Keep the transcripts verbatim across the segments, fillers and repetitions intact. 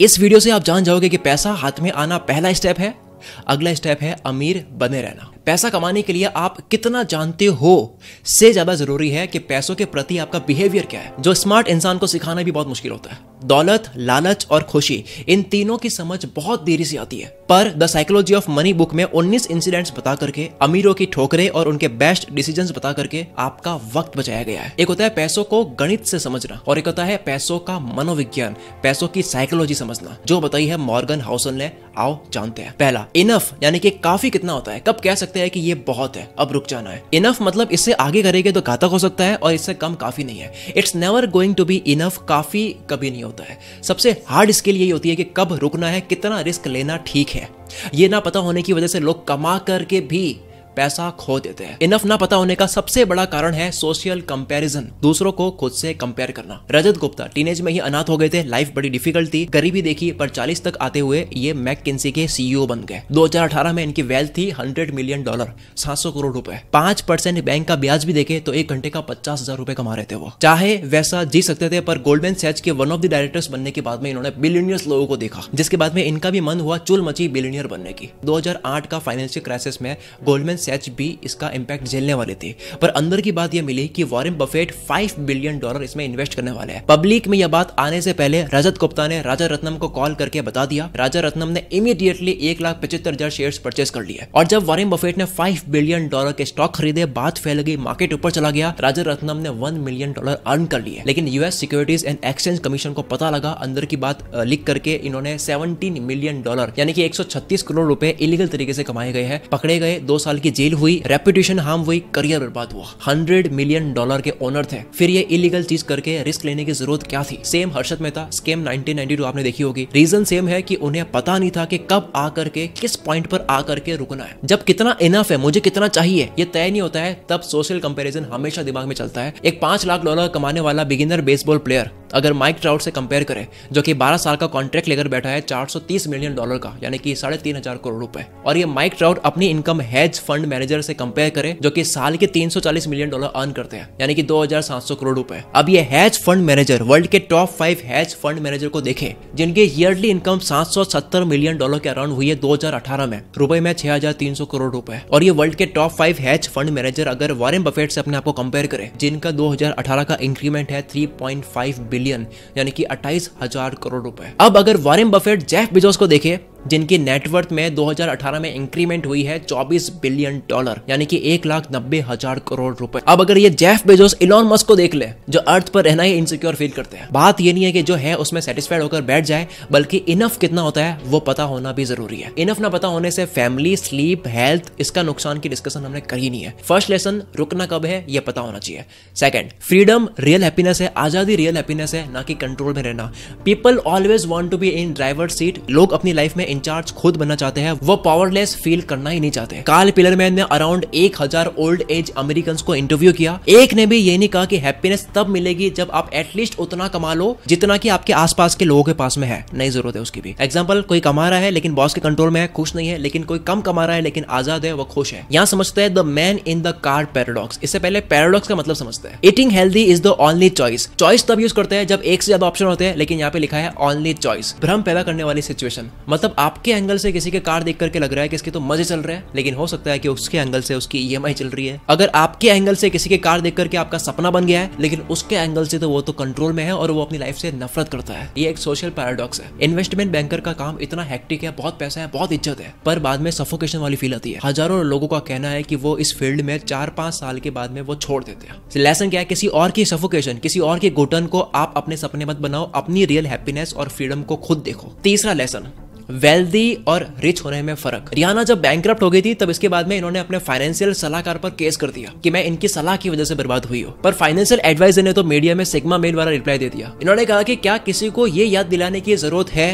इस वीडियो से आप जान जाओगे कि पैसा हाथ में आना पहला स्टेप है, अगला स्टेप है अमीर बने रहना। पैसा कमाने के लिए आप कितना जानते हो से ज्यादा जरूरी है कि पैसों के प्रति आपका बिहेवियर क्या है, जो स्मार्ट इंसान को सिखाना भी बहुत मुश्किल होता है। दौलत, लालच और खुशी, इन तीनों की समझ बहुत देरी से आती है, पर the psychology of money book में उन्नीस इंसिडेंट्स बता करके, अमीरों की ठोकरें और उनके बेस्ट डिसीजंस बता करके आपका वक्त बचाया गया है। एक होता है पैसों को गणित से समझना और एक होता है पैसों का मनोविज्ञान, पैसों की साइकोलॉजी समझना, जो बताई है मॉर्गन हाउसल ने। आओ जानते हैं। पहला, इनफ यानी कि काफी कितना होता है, कब कह सकते हैं कि ये बहुत है, अब रुक जाना है। इनफ मतलब इससे आगे करेंगे तो घातक हो सकता है और इससे कम काफी नहीं है। It's never going to be enough, काफी कभी नहीं होता है। सबसे हार्ड स्किल यही होती है कि कब रुकना है, कितना रिस्क लेना ठीक है। ये ना पता होने की वजह से लोग कमा करके भी पैसा खो देते हैं। इनफ ना पता होने का सबसे बड़ा कारण है सोशल कंपैरिजन, दूसरों को खुद से कंपेयर करना। रजत गुप्ता टीनेज में ही अनाथ हो गए थे, लाइफ बड़ी डिफिकल्ट थी, गरीबी देखी, पर चालीस तक आते हुए ये मैकिन्सी के सीईओ बन गए। दो हज़ार अठारह में इनकी वेल्थ थी हंड्रेड मिलियन डॉलर, सात सौ करोड़ रुपए। पांच परसेंट बैंक का ब्याज भी देखे तो एक घंटे का पचास हजार रुपए कमा रहे थे। वो चाहे वैसा जी सकते थे, पर गोल्डमैन सैच के वन ऑफ द डायरेक्टर्स बनने के बाद में इन्होंने बिलियनियर्स लोगों को देखा, जिसके बाद में इनका भी मन हुआ चुल मची बिलियनियर बनने की। दो हजार आठ का फाइनेंशियल क्राइसिस में गोल्डमैन सैच भी इसका इंपैक्ट झेलने वाले थे, पर अंदर की बात यह मिली कि वॉरेन बफेट पांच बिलियन डॉलर इसमें इन्वेस्ट करने वाले हैं। पब्लिक में यह बात आने से पहले रजत गुप्ता ने राजा रत्नम को कॉल करके बता दिया। राजा रत्नम ने इमीडिएटली एक लाख पचहत्तर हजार शेयर्स परचेज कर लिए, और जब वॉरेन बफेट ने पांच बिलियन डॉलर के स्टॉक खरीदे, बात फैल गई, मार्केट ऊपर चला गया। राजा रत्नम ने एक मिलियन डॉलर अर्न कर लिए, लेकिन US securities and exchange commission को पता लगा। अंदर की बात लिख करके इन्होंने सत्रह मिलियन डॉलर यानी कि एक सौ छत्तीस करोड़ रुपए इलीगल तरीके से कमाए गए हैं। पकड़े गए, दो साल की जेल हुई, रेपुटेशन हार्म हुई, करियर बर्बाद हुआ। हंड्रेड मिलियन डॉलर के ओनर थे, फिर ये इलीगल चीज करके रिस्क लेने की जरूरत क्या थी। Same Harshad Mehta scam nineteen ninety two आपने देखी होगी। रीजन सेम है कि उन्हें पता नहीं था कि कब आकर के किस पॉइंट पर आकर के रुकना है। जब कितना इनफ है, मुझे कितना चाहिए, ये तय नहीं होता है, तब सोशल कंपेरिजन हमेशा दिमाग में चलता है। एक पांच लाख डॉलर कमाने वाला बिगिनर बेसबॉल प्लेयर अगर माइक ट्राउट से कंपेयर करें, जो कि बारह साल का कॉन्ट्रैक्ट लेकर बैठा है चार सौ तीस मिलियन डॉलर का, यानी कि साढ़े तीन हजार करोड़ रुपए, और ये माइक ट्राउट अपनी इनकम हेज फंड मैनेजर से कंपेयर करें, जो कि साल के तीन सौ चालीस मिलियन डॉलर अर्न करते हैं, यानी कि दो हजार सात सौ करोड़ रुपए। अब ये हेज फंड मैनेजर वर्ल्ड के top five hedge fund manager को देखें, जिनकी ईयरली इनकम सात सौ सत्तर मिलियन डॉलर के अराउंड हुई है दो हजार अठारह में, रुपए में छह हजार तीन सौ करोड़ रुपए। और ये वर्ल्ड के top five hedge fund manager अगर वॉरेन बफेट से अपने आपको कंपेयर करें, जिनका दो हजार अठारह का इंक्रीमेंट है तीन पॉइंट फाइव बिलियन यानी कि अट्ठाईस हजार करोड़ रुपए। अब अगर वॉरेन बफेट जेफ बेजोस को देखे, जिनकी नेटवर्थ में दो हजार अठारह में इंक्रीमेंट हुई है चौबीस बिलियन डॉलर यानी कि एक लाख नब्बे हजार करोड़ रुपए। अब अगर ये जेफ बेजोस इलॉन मस्क को देख ले, जो अर्थ पर रहना ही इनसिक्योर फील करते हैं। बात ये नहीं है कि जो है उसमें सेटिस्फाइड होकर बैठ जाए, बल्कि इनफ कितना होता है वो पता होना भी जरूरी है। इनफ ना पता होने से फैमिली, स्लीप, हेल्थ, इसका नुकसान की डिस्कशन हमने करी नहीं है। फर्स्ट लेसन, रुकना कब है ये पता होना चाहिए। सेकेंड, फ्रीडम रियल हैप्पीनेस है, आजादी रियल हैप्पीनेस है, ना कि कंट्रोल में रहना। People always want to be in driver seat, लोग अपनी लाइफ में इंचार्ज खुद बनना चाहते हैं, वो पावरलेस फील करना ही नहीं चाहते। कार्ल पिलरमैन ने अराउंड एक हजार ओल्ड एज अमेरिकन्स को इंटरव्यू किया, एक ने भी ये नहीं कहा कि हैप्पीनेस तब मिलेगी जब आप एटलीस्ट उतना कमा लो जितना कि आपके आसपास के लोगों के पास में है। नहीं जरूरत है उसकी भी। एग्जांपल, कोई कमा रहा है लेकिन बॉस के कंट्रोल में है, खुश नहीं है, लेकिन कोई कम कमा रहा है लेकिन आजाद है, वो खुश है। यहाँ समझते हैं the man in the car paradox. इससे पहले पैराडॉक्स का मतलब समझते हैं। Eating healthy is the only choice. Choice तब यूज करते हैं जब एक से ज्यादा ऑप्शन होते हैं, लेकिन यहाँ पे लिखा है ओनली चॉइस। भ्रम पैदा करने वाली सिचुएशन, मतलब आपके एंगल से किसी के कार देख करके लग रहा है कि इसके तो मजे चल रहे हैं, लेकिन हो सकता है कि उसके एंगल से उसकी ईएमआई चल रही है। अगर आपके एंगल से किसी के कार देख करके आपका सपना बन गया है, लेकिन उसके एंगल से तो वो तो कंट्रोल में है और वो अपनी लाइफ से नफरत करता है, ये एक सोशल पैराडॉक्स है। इन्वेस्टमेंट बैंकर का काम इतना हेक्टिक है, बहुत पैसा है, बहुत इज्जत है, पर बाद में सफोकेशन वाली फील आती है। हजारों लोगों का कहना है कि वो इस फील्ड में चार पांच साल के बाद में वो छोड़ देते हैं। लेसन क्या है, किसी और की सफोकेशन, किसी और के घुटन को आप अपने सपने मत बनाओ, अपनी रियल हैप्पीनेस और फ्रीडम को खुद देखो। तीसरा लेसन, वेल्दी और रिच होने में फर्क। रियाना जब बैंकरप्ट हो गई थी, तब इसके बाद में इन्होंने अपने फाइनेंशियल सलाहकार पर केस कर दिया कि मैं इनकी सलाह की वजह से बर्बाद हुई हूँ, पर फाइनेंशियल एडवाइजर ने तो मीडिया में सिग्मा मेल वाला रिप्लाई दे दिया। इन्होंने कहा कि क्या किसी को ये याद दिलाने की जरूरत है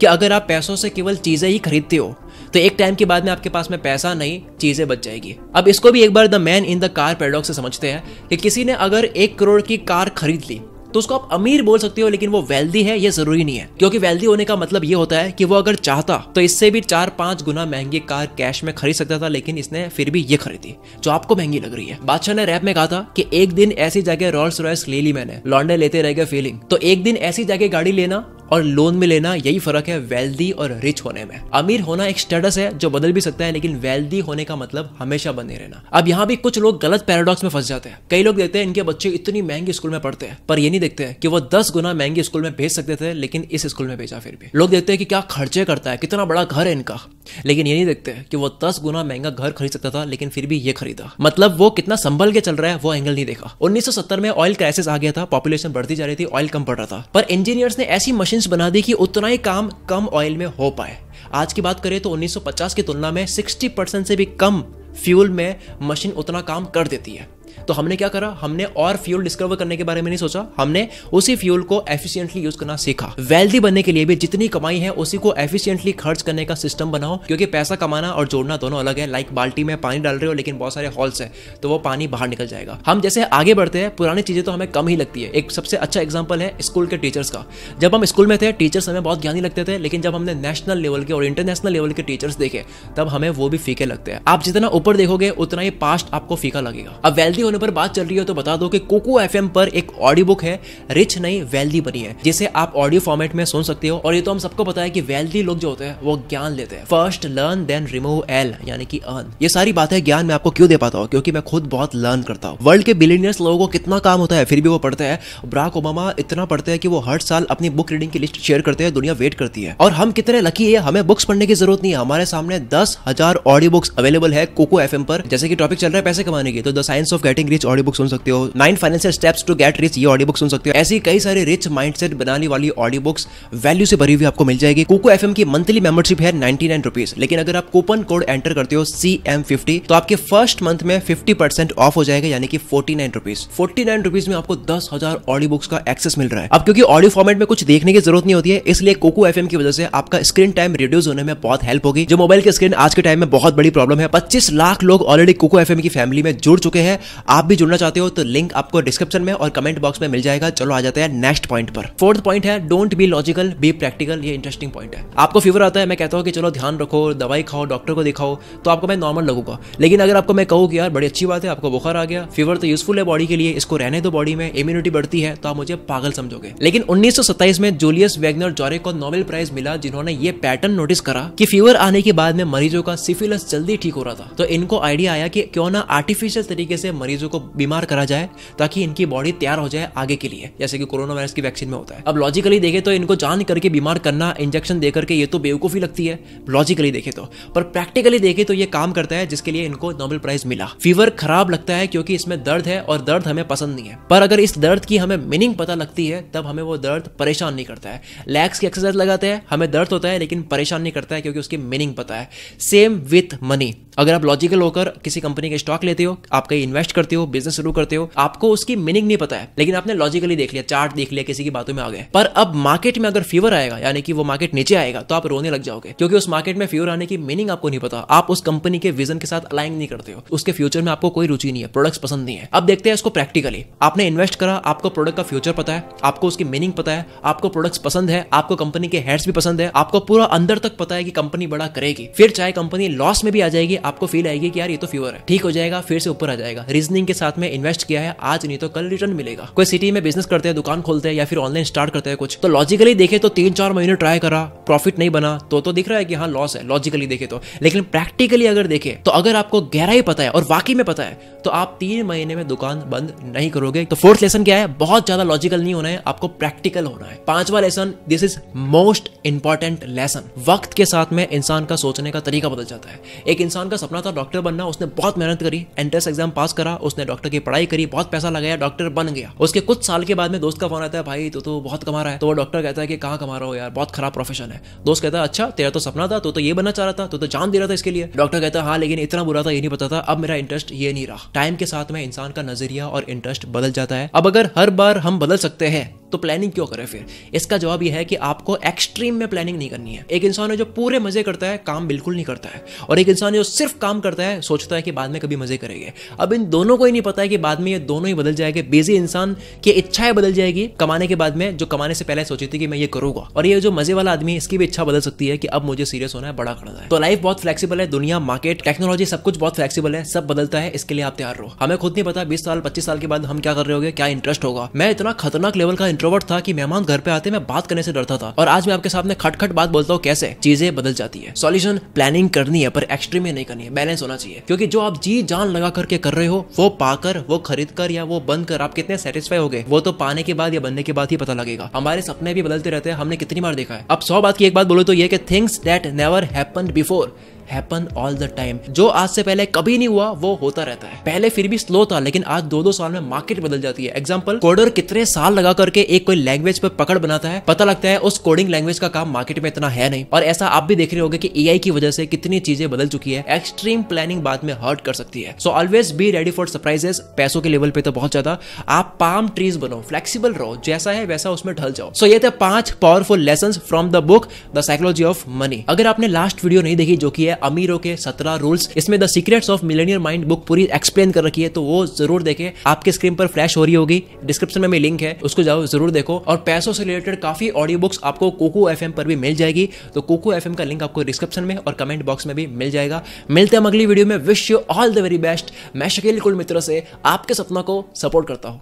कि अगर आप पैसों से केवल चीजें ही खरीदते हो तो एक टाइम के बाद में आपके पास में पैसा नहीं, चीजें बच जाएगी। अब इसको भी एक बार the man in the car paradox से समझते हैं कि किसी ने अगर एक करोड़ की कार खरीद ली तो उसको आप अमीर बोल सकते हो, लेकिन वो वेल्दी है ये जरूरी नहीं है, क्योंकि वेल्दी होने का मतलब ये होता है कि वो अगर चाहता तो इससे भी चार पांच गुना महंगी कार कैश में खरीद सकता था, लेकिन इसने फिर भी ये खरीदी जो आपको महंगी लग रही है। बादशाह ने रैप में कहा था कि एक दिन ऐसी जगह रोल्स रॉयस ले ली मैंने, लौंडे लेते रह गए फीलिंग। तो एक दिन ऐसी जगह गाड़ी लेना और लोन में लेना, यही फर्क है वेल्दी और रिच होने में। अमीर होना एक स्टेटस है जो बदल भी सकता है, लेकिन वेल्दी होने का मतलब हमेशा बने रहना। अब यहाँ भी कुछ लोग गलत पैराडॉक्स में फंस जाते हैं। कई लोग देखते हैं इनके बच्चे इतनी महंगी स्कूल में पढ़ते हैं, पर ये नहीं देखते कि वो दस गुना महंगी स्कूल में भेज सकते थे लेकिन इस स्कूल में भेजा। फिर भी लोग देखते हैं कि क्या खर्चे करता है, कितना बड़ा घर है इनका, लेकिन ये नहीं देखते कि वो दस गुना महंगा घर खरीद सकता था लेकिन फिर भी ये खरीदा। मतलब वो कितना संभल के चल रहा है वो एंगल नहीं देखा। उन्नीस सौ सत्तर में ऑयल क्राइसिस आ गया था, पॉपुलेशन बढ़ती जा रही थी, ऑयल कम पड़ रहा था, पर इंजीनियर्स ने ऐसी मशीन्स बना दी कि उतना ही काम कम ऑयल में हो पाए। आज की बात करें तो उन्नीस सौ पचास की तुलना में साठ परसेंट से भी कम फ्यूल में मशीन उतना काम कर देती है। तो हमने क्या करा, हमने और फ्यूल डिस्कवर करने के बारे में नहीं सोचा, हमने उसी फ्यूल को एफिशिएंटली यूज करना सीखा। वेल्दी बनने के लिए भी जितनी कमाई है उसी को एफिशिएंटली खर्च करने का सिस्टम बनाओ, क्योंकि पैसा कमाना और जोड़ना दोनों अलग है। लाइक बाल्टी में पानी डाल रहे हो लेकिन बहुत सारे हॉल्स है तो वो पानी बाहर निकल जाएगा। हम जैसे आगे बढ़ते हैं पुरानी चीजें तो हमें कम ही लगती है। एक सबसे अच्छा एग्जाम्पल है स्कूल के टीचर्स का। जब हम स्कूल में थे टीचर्स हमें बहुत ज्ञानी लगते थे, लेकिन जब हमने नेशनल लेवल के और इंटरनेशनल लेवल के टीचर्स देखे तब हमें वो भी फीके लगते हैं। आप जितना ऊपर देखोगे उतना ही पास्ट आपको फीका लगेगा। अब वेल्दी होने पर बात चल रही है तो बता दो कि कुकू एफएम पर एक ऑडियो बुक है, रिच नहीं वेल्दी बनी है, जिसे आप ऑडियो फॉर्मेट में सुन सकते हो। और ये तो हम सबको पता है कि वेल्दी लोग जो होते हैं वो ज्ञान लेते हैं। First learn then remove L यानी कि अर्न। ये सारी बातें ज्ञान मैं आपको क्यों दे पाता हूँ, क्योंकि मैं खुद बहुत लर्न करता हूँ। वर्ल्ड के बिलियनियर्स लोगों को कितना काम होता है फिर भी वो पढ़ते हैं। बराक ओबामा इतना पढ़ते हैं कि वो हर साल अपनी बुक रीडिंग की लिस्ट शेयर करते हैं, दुनिया वेट करती है। और हम कितने लकी है, हमें बुक्स पढ़ने की जरूरत नहीं है। हमारे सामने दस हजार ऑडियो बुक्स अवेलेबल है कुकू एफएम पर। जैसे कि टॉपिक चल रहा है पैसे कमाने की, तो the science of getting rich audio book सुन सकते हो, nine financial steps to get rich ये ऑडियो बुक सुन सकते हो। ऐसी कई सारे रिच माइंडसेट बनाने वाली ऑडियो बुक्स वैल्यू से भरी हुई आपको मिल जाएगी। कुकू एफएम की मंथली मेंबरशिप है निन्यानवे रुपीस, लेकिन अगर आप कूपन कोड एंटर करते हो सी एम फिफ्टी तो आपके फर्स्ट मंथ में फिफ्टी परसेंट ऑफ हो जाएगा, यानी कि उनचास रुपीस। उनचास रुपीस में आपको दस हजार ऑडियो बुक्स का एक्सेस मिल रहा है। अब क्योंकि ऑडियो फॉर्मेट में कुछ देखने की जरूरत नहीं होती है, इसलिए कुकू एफएम की वजह से आपका स्क्रीन टाइम रिड्यूस होने में बहुत हेल्प होगी, जो मोबाइल की स्क्रीन आज के टाइम में बहुत बड़ी प्रॉब्लम है। पच्चीस लाख लोग ऑलरेडी कुकू एफएम की फैमिली में जुड़ चुके हैं। आप भी जुड़ना चाहते हो तो लिंक आपको डिस्क्रिप्शन में और कमेंट बॉक्स में मिल जाएगा। चलो आ जाते हैं नेक्स्ट पॉइंट पर। फोर्थ पॉइंट है don't be logical be practical. ये इंटरेस्टिंग पॉइंट है। आपको फीवर आता है, मैं कहता हूँ कि चलो ध्यान रखो, दवाई खाओ, डॉक्टर को दिखाओ, तो आपको मैं नॉर्मल लगूंगा। लेकिन अगर आपको मैं कहूँ कि यार बड़ी अच्छी बात है आपको बुखार आ गया, फीवर तो यूजफुल है बॉडी के लिए, इसको रहने दो, बॉडी में इम्यूनिटी बढ़ती है, तो आप मुझे पागल समझोगे। लेकिन उन्नीस सौ सत्ताईस में जूलियस वैगनर जॉरेग को नोबेल प्राइज मिला, जिन्होंने ये पैटर्न नोटिस करा कि फीवर आने के बाद में मरीजों का सिफिलिस जल्दी ठीक हो रहा था। तो इनको आइडिया आया कि क्यों ना आर्टिफिशियल तरीके से मरीजों को बीमार करा जाए ताकि इनकी बॉडी तैयार हो जाए आगे के लिए, जैसे कि कोरोना वायरस की वैक्सीन में होता है। अब लॉजिकली देखे तो इनको जान करके बीमार करना, इंजेक्शन देकर के, ये तो बेवकूफी लगती है लॉजिकली देखे तो। पर प्रैक्टिकली देखे तो ये काम करता है, जिसके लिए इनको नोबेल प्राइज मिला। फीवर खराब लगता है क्योंकि इसमें दर्द है और दर्द हमें पसंद नहीं है, पर अगर इस दर्द की हमें मीनिंग पता लगती है तब हमें वो दर्द परेशान नहीं करता है। लैग्स की एक्सरसाइज लगाते हैं, हमें दर्द होता है लेकिन परेशान नहीं करता है क्योंकि उसकी मीनिंग पता है। Same with money. अगर आप लॉजिकल होकर किसी कंपनी के स्टॉक लेते हो, आप कहीं इन्वेस्ट करते हो, बिजनेस शुरू करते हो, आपको उसकी मीनिंग नहीं पता है लेकिन आपने लॉजिकली देख लिया, चार्ट देख लिया, किसी की बातों में आ गए। पर अब मार्केट में अगर फीवर आएगा, यानी कि वो मार्केट नीचे आएगा, तो आप रोने लग जाओगे क्योंकि उस मार्केट में फीवर आने की मीनिंग आपको नहीं पता। आप उस कंपनी के विजन के साथ अलाइन नहीं करते हो, उसके फ्यूचर में आपको कोई रुचि नहीं है, प्रोडक्ट्स पसंद नहीं है। अब देखते हैं इसको प्रैक्टिकली। आपने इन्वेस्ट करा, आपको प्रोडक्ट का फ्यूचर पता है, आपको उसकी मीनिंग पता है, आपको प्रोडक्ट्स पसंद है, आपको कंपनी के हेड्स भी पसंद है, आपको पूरा अंदर तक पता है कि कंपनी बड़ा करेगी। फिर चाहे कंपनी लॉस में भी आ जाएगी, आपको फील आएगी कि यार ये तो फीवर है, ठीक हो जाएगा, फिर से ऊपर आ जाएगा। रीजनिंग के साथ में इन्वेस्ट किया है, आज नहीं तो कल रिटर्न मिलेगा। कोई सिटी में बिजनेस करते हैं, दुकान खोलते हैं या फिर ऑनलाइन स्टार्ट करते हैं कुछ, तो लॉजिकली देखे तो तीन चार महीने ट्राई करा, प्रॉफिट नहीं बना, तो तो दिख रहा है कि हाँ लॉस है लॉजिकली देखे तो। लेकिन प्रैक्टिकली अगर देखे तो अगर आपको गहराई पता है और वाकई में पता है तो आप तीन महीने में दुकान बंद नहीं करोगे। तो फोर्थ लेसन क्या है, बहुत ज्यादा लॉजिकल नहीं होना है, आपको प्रैक्टिकल होना है। पांचवा lesson, this is most important lesson. वक्त के साथ में इंसान का सोचने का तरीका बदल जाता है। एक इंसान का सपना था डॉक्टर बनना, उसने बहुत मेहनत करी, एंट्रेंस एग्जाम पास करा, उसने डॉक्टर की पढ़ाई करी, बहुत पैसा लगाया, डॉक्टर बन गया। उसके कुछ साल के बाद में दोस्त का फोन आता है, भाई तो, तो बहुत कमा रहा है। तो वो डॉक्टर कहता है कि कहाँ कमा रहा हो यार, बहुत खराब प्रोफेशन है। दोस्त कहता है अच्छा तेरा तो सपना था, तो, तो ये बनना चाह रहा था, तो, तो जान दे रहा था इसके लिए। डॉक्टर कहता है हाँ लेकिन इतना बुरा था ये नहीं पता था, अब मेरा इंटरेस्ट ये नहीं रहा। टाइम के साथ में इंसान का नजरिया और इंटरेस्ट बदल जाता है। अब अगर हर बार हम बदल सकते हैं तो प्लानिंग क्यों करें फिर? इसका जवाब यह है कि आपको एक्सट्रीम में प्लानिंग नहीं करनी है। एक इंसान है जो पूरे मजे करता है, काम बिल्कुल नहीं करता है, और एक इंसान जो सिर्फ काम करता है, सोचता है कि बाद में कभी मजे करेंगे। अब इन दोनों को ही नहीं पता है कि बाद में ये दोनों ही बदल जाएंगे। बिजी इंसान की इच्छाएं बदल जाएगी कमाने के बाद में, जो कमाने से पहले सोची थी कि मैं ये करूंगा, और ये जो मजे वाला आदमी इसकी भी इच्छा बदल सकती है कि अब मुझे सीरियस होना है, बड़ा करना है। तो लाइफ बहुत फ्लेक्सिबल है, दुनिया, मार्केट, टेक्नोलॉजी सब कुछ बहुत फ्लेक्सिबल है, सब बदलता है, इसके लिए आप तैयार रहो। हमें खुद नहीं पता बीस साल पच्चीस साल के बाद हम क्या कर रहे होंगे, क्या इंटरेस्ट होगा। मैं इतना खतरनाक लेवल का इंट्रोवर्ट था कि मेहमान घर पे आते मैं बात करने से डरता था, और आज मैं आपके सामने खटखट बात बोलता हूँ कैसे चीजें बदल जाती है। सॉल्यूशन प्लानिंग करनी है पर एक्सट्रीम में नहीं करनी है, बैलेंस होना चाहिए, क्योंकि जो आप जी जान लगा करके कर रहे हो, वो पाकर, वो खरीद कर या वो बन कर आप कितने सेटिस्फाई हो गए, वो तो पाने के बाद या बनने के बाद ही पता लगेगा। हमारे सपने भी बदलते रहते हैं, हमने कितनी बार देखा है। अब सौ बात की एक बात बोलो तो ये कि things that never happened before happen all the time. जो आज से पहले कभी नहीं हुआ वो होता रहता है। पहले फिर भी स्लो था, लेकिन आज दो दो साल में मार्केट बदल जाती है। एग्जाम्पल, कोडर कितने साल लगा करके एक कोई लैंग्वेज पर पकड़ बनाता है, पता लगता है उस कोडिंग लैंग्वेज का काम मार्केट में इतना है नहीं। और ऐसा आप भी देख रहे होगे कि एआई की वजह से कितनी चीजें बदल चुकी है। एक्सट्रीम प्लानिंग बाद में हर्ट कर सकती है। So always be ready for surprises. पैसों के लेवल पे तो बहुत ज्यादा आप पाम ट्रीज बनो, फ्लेक्सिबल रहो, जैसा है वैसा उसमें ढल जाओ। सो ये थे पांच powerful lessons from the book the psychology of money. अगर आपने लास्ट वीडियो नहीं देखी जो कि है अमीरों के सत्रह रूल्स, इसमें the secrets of millionaire mind book पूरी एक्सप्लेन कर रखी है, तो वो जरूर देखें। आपके स्क्रीन पर फ्लैश हो रही होगी, डिस्क्रिप्शन में भी लिंक है, उसको जाओ जरूर देखो। और पैसों से रिलेटेड काफी ऑडियो बुक्स आपको कुकू एफएम पर भी मिल जाएगी, तो कुकू एफएम का लिंक आपको डिस्क्रिप्शन में और कमेंट बॉक्स में भी मिल जाएगा। मिलते हैं अगली वीडियो में। Wish you all the very best. मैं शकील कुलमित्र से आपके सपना को सपोर्ट करता हूँ।